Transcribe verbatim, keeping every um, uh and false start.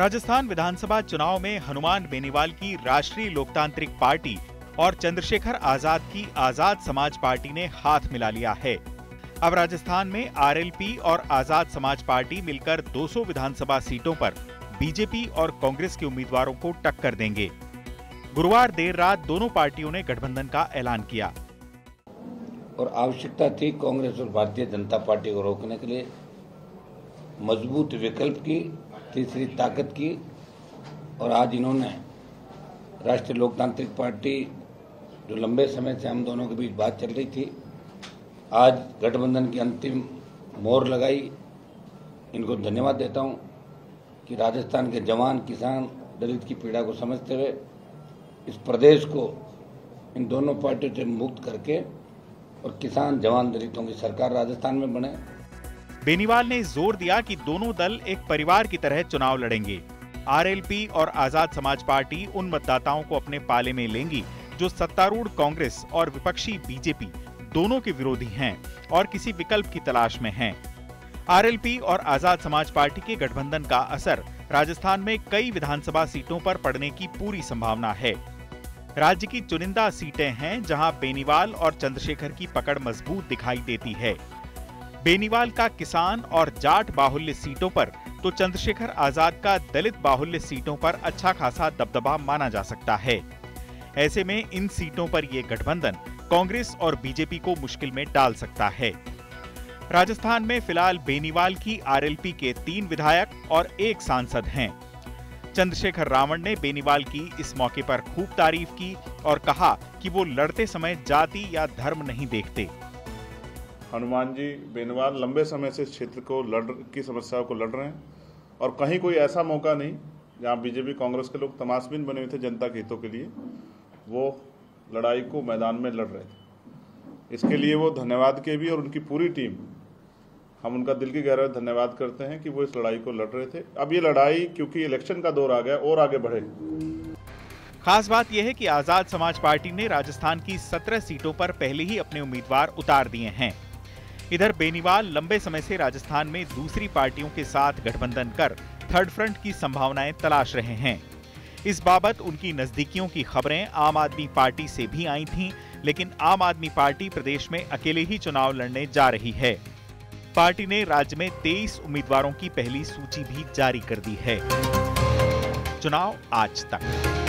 राजस्थान विधानसभा चुनाव में हनुमान बेनीवाल की राष्ट्रीय लोकतांत्रिक पार्टी और चंद्रशेखर आजाद की आजाद समाज पार्टी ने हाथ मिला लिया है। अब राजस्थान में आरएलपी और आजाद समाज पार्टी मिलकर दो सौ विधानसभा सीटों पर बीजेपी और कांग्रेस के उम्मीदवारों को टक्कर देंगे। गुरुवार देर रात दोनों पार्टियों ने गठबंधन का ऐलान किया और आवश्यकता थी कांग्रेस और भारतीय जनता पार्टी को रोकने के लिए मजबूत विकल्प की, तीसरी ताकत की। और आज इन्होंने राष्ट्रीय लोकतांत्रिक पार्टी, जो लंबे समय से हम दोनों के बीच बात चल रही थी, आज गठबंधन की अंतिम मोहर लगाई। इनको धन्यवाद देता हूं कि राजस्थान के जवान, किसान, दलित की पीड़ा को समझते हुए इस प्रदेश को इन दोनों पार्टियों से मुक्त करके और किसान, जवान, दलितों की सरकार राजस्थान में बने। बेनीवाल ने जोर दिया कि दोनों दल एक परिवार की तरह चुनाव लड़ेंगे। आरएलपी और आजाद समाज पार्टी उन मतदाताओं को अपने पाले में लेंगी जो सत्तारूढ़ कांग्रेस और विपक्षी बीजेपी दोनों के विरोधी हैं और किसी विकल्प की तलाश में हैं। आरएलपी और आजाद समाज पार्टी के गठबंधन का असर राजस्थान में कई विधानसभा सीटों पर पड़ने की पूरी संभावना है। राज्य की चुनिंदा सीटें हैं जहां बेनीवाल और चंद्रशेखर की पकड़ मजबूत दिखाई देती है। बेनीवाल का किसान और जाट बाहुल्य सीटों पर, तो चंद्रशेखर आजाद का दलित बाहुल्य सीटों पर अच्छा खासा दबदबा माना जा सकता है। ऐसे में इन सीटों पर यह गठबंधन कांग्रेस और बीजेपी को मुश्किल में डाल सकता है। राजस्थान में फिलहाल बेनीवाल की आरएलपी के तीन विधायक और एक सांसद हैं। चंद्रशेखर रावण ने बेनीवाल की इस मौके पर खूब तारीफ की और कहा कि वो लड़ते समय जाति या धर्म नहीं देखते। हनुमान जी बेनीवाल लंबे समय से क्षेत्र को लड़ की समस्याओं को लड़ रहे हैं और कहीं कोई ऐसा मौका नहीं जहां बीजेपी कांग्रेस के लोग तमाशबीन बने हुए थे जनता के हितों के लिए। वो लड़ाई को मैदान में लड़ रहे थे, इसके लिए वो धन्यवाद के भी और उनकी पूरी टीम, हम उनका दिल की गहराई धन्यवाद करते हैं कि वो इस लड़ाई को लड़ रहे थे। अब ये लड़ाई, क्योंकि इलेक्शन का दौर आ गया, और आगे बढ़े। खास बात यह है कि आजाद समाज पार्टी ने राजस्थान की सत्रह सीटों पर पहले ही अपने उम्मीदवार उतार दिए हैं। इधर बेनीवाल लंबे समय से राजस्थान में दूसरी पार्टियों के साथ गठबंधन कर थर्ड फ्रंट की संभावनाएं तलाश रहे हैं। इस बाबत उनकी नजदीकियों की खबरें आम आदमी पार्टी से भी आई थीं, लेकिन आम आदमी पार्टी प्रदेश में अकेले ही चुनाव लड़ने जा रही है। पार्टी ने राज्य में तेईस उम्मीदवारों की पहली सूची भी जारी कर दी है। चुनाव आज तक।